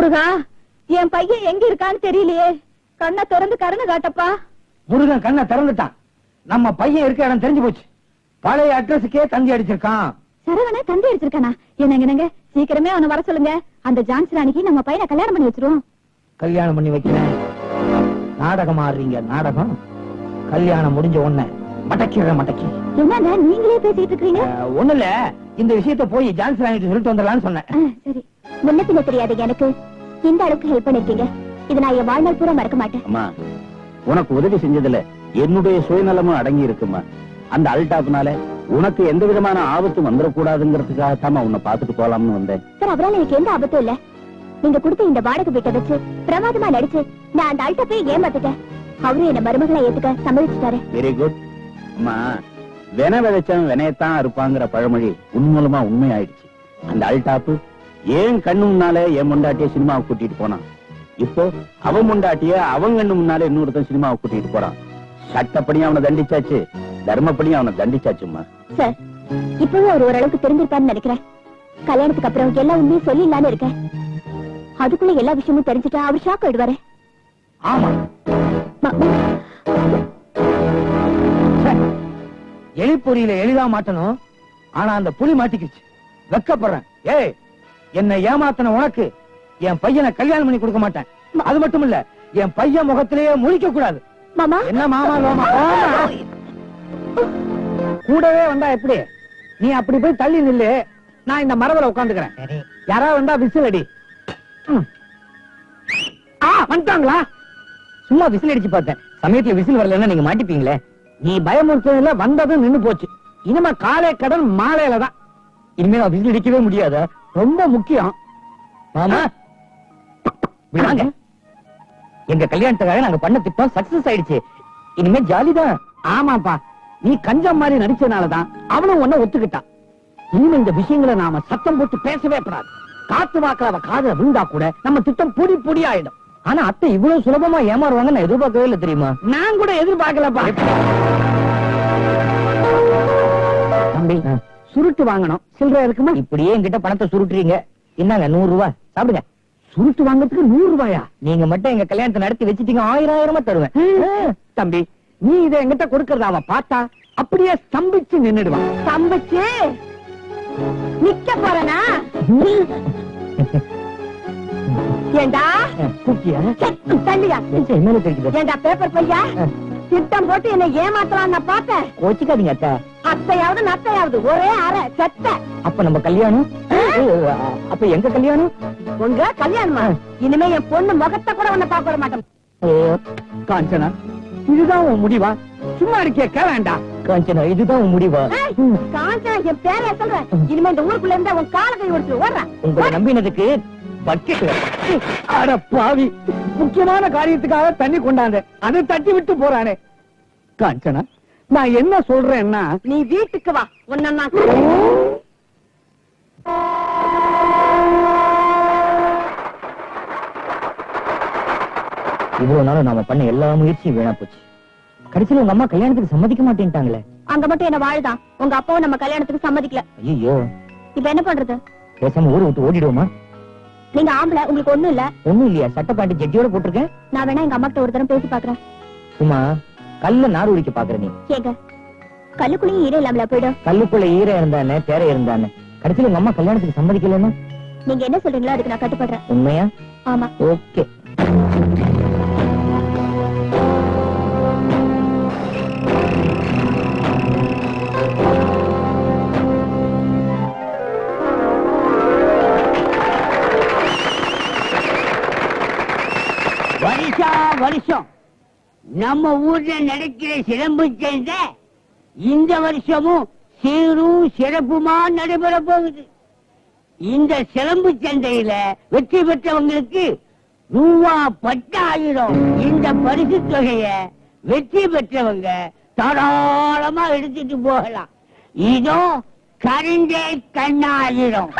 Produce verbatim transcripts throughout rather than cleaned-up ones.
முருகா, என் பையன் எங்க இருக்கான்னு தெரியலையே. கண்ணை திறந்து கருணை காட்டப்பா. முருகன் கண்ணை திறந்துட்டான். நம்ம பையன் இருக்க இடம் தெரிஞ்சு போச்சு. பழைய அட்ரஸுக்கே தந்தி அடிச்சிருக்கான். சரவண தந்தி அடிச்சிருக்கானா? என்னங்க என்னங்க, சீக்கிரமே அவனை வர சொல்லுங்க. அந்த ஜான்சி ராணிக்கு நம்ம பையனை கல்யாணம் பண்ணி வச்சிருவோம். கல்யாணம் பண்ணி வைக்கிறேன். நாடகம் ஆடுறீங்க நாடகம். கல்யாணம் முடிஞ்ச உடனே மடக்கிற மடக்கி. என்னங்க நீங்களே பேசிட்டு இருக்கீங்க? ஒண்ணு இல்ல, இந்த விஷயத்தை போய் ஜான்சி ராணிக்கு சொல்லிட்டு வந்துடலாம்னு சொன்னேன். சரி, முன்ன பின்ன தெரியாதுங்க எனக்கு. இந்த அளவுக்கு ஹெல்ப் பண்ணிருக்கீங்க, இது நான் என் வாழ்நாள் பூரா மறக்க மாட்டேன். அம்மா, உனக்கு உதவி செஞ்சதுல என்னுடைய சுயநலமும் அடங்கி இருக்குமா? அந்த அல்டாப்னால உனக்கு எந்த விதமான ஆபத்தும் வந்துடக்கூடாதுங்கிறதுக்காக தான் உன்னை பார்த்துட்டு போலாம்னு வந்தேன். சார், அவரால் எனக்கு எந்த ஆபத்தும் இல்ல. நீங்க கொடுத்த இந்த வாடகை வீட்டை வச்சு பிரமாதமா நடிச்சு நான் அந்த அல்டாப்பே ஏமாத்திட்டேன். அவரும் என்ன மருமகளை ஏத்துக்க சம்மதிச்சுட்டாரு. Very good. அம்மா, வென விதைச்சவன் வினையத்தான் இருப்பாங்கிற பழமொழி உன் மூலமா உண்மை ஆயிடுச்சு. அந்த அல்டாப்பு ஏன் கண்ணு முன்னாலே என் முண்டாட்டிய சினிமாவை கூட்டிட்டு போனான். இப்போ அவன் முண்டாட்டிய அவன் கண்ணு முன்னாலே இன்னொருத்தன் சினிமாவை கூட்டிட்டு போறான். சட்டப்படியும் அவனை தண்டிச்சாச்சு, தர்மப்படியும் அவனை தண்டிச்சாச்சுமா. சார், இப்பவே அவர் ஓரளவுக்கு தெரிஞ்சிருப்பான்னு நினைக்கிறேன். கல்யாணத்துக்கு அப்புறம் எல்லா உண்மையும் சொல்லி இல்லாம இருக்கேன். அதுக்குள்ள எல்லா விஷயமும் தெரிஞ்சுட்டா அவர் ஷாக் ஆயிடுவாரு. ஆமா, எலிப்பொறியில எளிதா மாட்டணும். ஆனா அந்த புலி மாட்டிக்கிச்சு. வெக்கப்படுறேன். ஏய், என்னை ஏமாத்தன உனக்கு என் பையனை கல்யாணம் பண்ணி கொடுக்க மாட்டேன். அது மட்டும் இல்ல, என் பையன் முகத்திலேயே முழிக்க கூடாது. என்ன மாமா லோமா கூடவே வந்தா எப்படி? நீ அப்படி போய் தள்ளி நில்லு, நான் இந்த மரபல உட்காந்துக்கிறேன். யாராவது வந்தா விசில் அடி. வந்துட்டாங்களா? சும்மா விசில் அடிச்சு பார்த்தேன். சமயத்துல விசில் வரலன்னா நீங்க மாட்டிப்பீங்களே. நீ பயமுறுத்ததுல வந்ததும் நின்னு போச்சு. இனிமே காலை கடன் மாலையில தான். இனிமேல் நான் விசில் அடிக்கவே முடியாது. ரொம்ப முக்கியம். மாமா, விடுங்க. எங்க கல்யாணத்துக்காக நாங்க பண்ண திட்டம் சக்சஸ் ஆயிடுச்சு. இனிமே ஜாலிதான். ஆமாப்பா, நீ கஞ்சம் மாதிரி நடிச்சதுனாலதான் அவனும் ஒன்ன ஒத்துக்கிட்டான். இனிமே இந்த விஷயங்களை நாம சத்தம் போட்டு பேசவே கூடாது. காத்து வாக்குற அவ காதல விழுந்தா கூட நம்ம திட்டம் பொடி பொடி ஆயிடும். ஆனா அத்தை இவ்வளவு சுலபமா ஏமாறுவாங்க நான் எதிர்பார்க்கவே இல்லை தெரியுமா. நான் கூட எதிர்பார்க்கலப்பா. தம்பி, சுருட்டு வாங்கணும். சில்லறை இருக்குமா? இப்படியே என்கிட்ட பணத்தை சுருட்டுறீங்க. என்னங்க, நூறு ரூபாய் சாப்பிடுங்க. சுருட்டு வாங்கறதுக்கு நூறு ரூபாயா? நீங்க மட்டும் எங்க கல்யாணத்தை நடத்தி வச்சுட்டீங்க, ஆயிரம் ஆயிரமா தருவேன். தம்பி, நீ இதை எங்கிட்ட கொடுக்கறத அவன் பார்த்தா அப்படியே ஸ்தம்பிச்சு நின்னுடுவான். ஸ்தம்பிச்சு நிக்க போறனா? ஏண்டா குக்கியா தள்ளியா என்னன்னு தெரியுது. ஏண்டா பேப்பர் பையா திட்டம் போட்டு என்ன ஏமாத்தலான்னு பார்த்தேன். கோச்சிக்காதீங்க அத்தை. அத்தையாவது நத்தையாவது ஒரே அரை செத்த. அப்ப நம்ம கல்யாணம்? அப்ப எங்க கல்யாணம்? உங்க கல்யாணமா? இனிமே என் பொண்ணு முகத்தை கூட உன்னை பாக்க விட மாட்டேன். காஞ்சனா, இதுதான் உன் முடிவா? சும்மா இருக்கே, கேளாண்டா. காஞ்சனா, இதுதான் உன் முடிவா? காஞ்சனா, என் பேரை சொல்றேன். இனிமே இந்த ஊருக்குள்ள இருந்தா உன் கால கை ஒடிச்சு ஓடுறேன். உங்களை நம்பினதுக்கு பாவி. முக்கியமான காரியத்துக்காக தண்ணி கொண்டாந்த அதை தட்டி விட்டு போறானே. காஞ்சனா, நான் என்ன சொல்றேன்னா நீ வீட்டுக்கு வா. உன்ன இவ்வளவு நாளும் நாம பண்ண எல்லா முயற்சியும் வீணா போச்சு. கடைசியில் உங்க அம்மா கல்யாணத்துக்கு சம்மதிக்க மாட்டேன்ட்டாங்களே. அங்க மட்டும் என்ன வாழ்தான். உங்க அப்பாவும் நம்ம கல்யாணத்துக்கு சம்மதிக்கல. ஐயோ, இப்ப என்ன பண்றது? பேசாம ஊரை விட்டு ஓடிடுவோமா? நீங்க ஆம்பளை, உங்களுக்கு ஒண்ணும் இல்ல. ஒண்ணும் இல்லையா? சட்ட பாட்டி ஜெட்டியோட போட்டிருக்கேன். நான் வேணா எங்க அம்மா கிட்ட ஒரு தரம் பேசி பாக்குறேன். சும்மா கல்லு நார் உரிக்க பாக்குற நீ? கேக்க கல்லுக்குள்ளேயும் ஈர இல்லாமல போயிடும். கல்லுக்குள்ள ஈர இருந்தானே, தேர இருந்தானே. கடைசியில் உங்க அம்மா கல்யாணத்துக்கு சம்மதிக்கலன்னா நீங்க என்ன சொல்றீங்களோ அதுக்கு நான் கட்டுப்படுறேன். உண்மையா? ஆமா. ஓகே. வருஷம் நம்ம ஊர்ல நடக்கிற சிலம்பு சேர்ந்த இந்த வருஷமும் சீரும் சிறப்புமா நடைபெற போகுது. இந்த சிலம்பு சந்தையில வெற்றி பெற்றவங்களுக்கு ரூபா பத்தாயிரம் இந்த பரிசு தொகைய வெற்றி பெற்றவங்க தாராளமா எடுத்துட்டு போகலாம். இதோ கரண்டே கண்ணாயிரம்.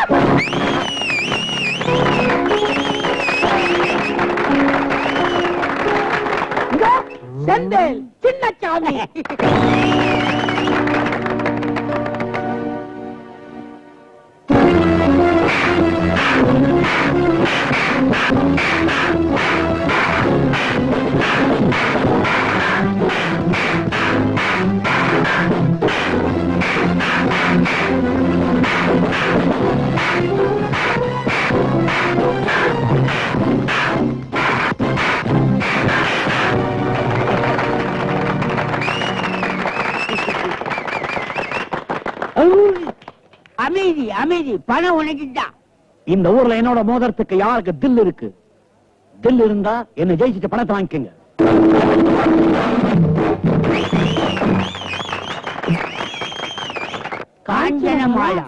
செந்தில் சின்னச்சாமி, அமைதி அமைதி பணம் உனக்குதான். இந்த ஊர்ல என்னோட மோதிரத்துக்கு யாருக்கு தில் இருக்கு? தில் இருந்தா என்ன ஜெயிச்சுட்டு பணத்தை வாங்கிக்கங்க. காஞ்சனமாலா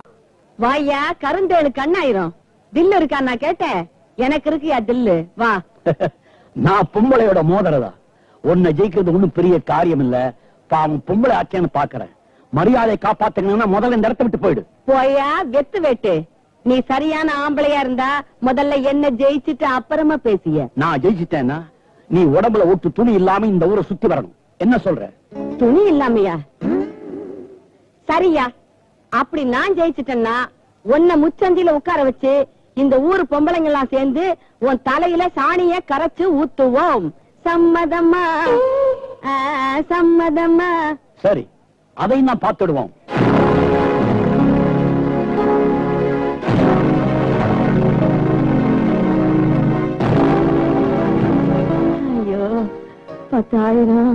வாயா, கருந்தேழு கண்ணாயிரம். தில் இருக்கா நான் கேட்டேன், எனக்கு இருக்குயா தில்லு. வா, நான் பொம்பளையோட மோதிரதா. உன்னை ஜெயிக்கிறது ஒன்றும் பெரிய காரியம் இல்ல. பாவம் பொம்பளை ஆச்சேன்னு பாக்குறேன். மரியாதை காப்பாத்தீங்கன்னா முதல்ல இந்த இடத்த விட்டு போயிடு. போயா வெத்து வெட்டு. நீ சரியான ஆம்பளையா இருந்தா முதல்ல என்ன ஜெயிச்சுட்டு அப்புறமா பேசிய. நான் ஜெயிச்சுட்டேன்னா நீ உடம்புல ஒட்டு துணி இல்லாம இந்த ஊரை சுத்தி வரணும். என்ன சொல்ற? துணி இல்லாமையா? சரியா, அப்படி நான் ஜெயிச்சுட்டேன்னா உன்னை முச்சந்தில உட்கார வச்சு இந்த ஊரு பொம்பளைங்கெல்லாம் சேர்ந்து உன் தலையில சாணிய கரைச்சு ஊத்துவோம். சம்மதமா? சம்மதமா? சரி, அதை நான் பார்த்துடுவோம். ஐயோ, பத்தாயிரம்.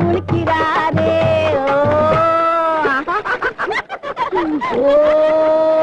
முழுக்கிறாரே. ஓ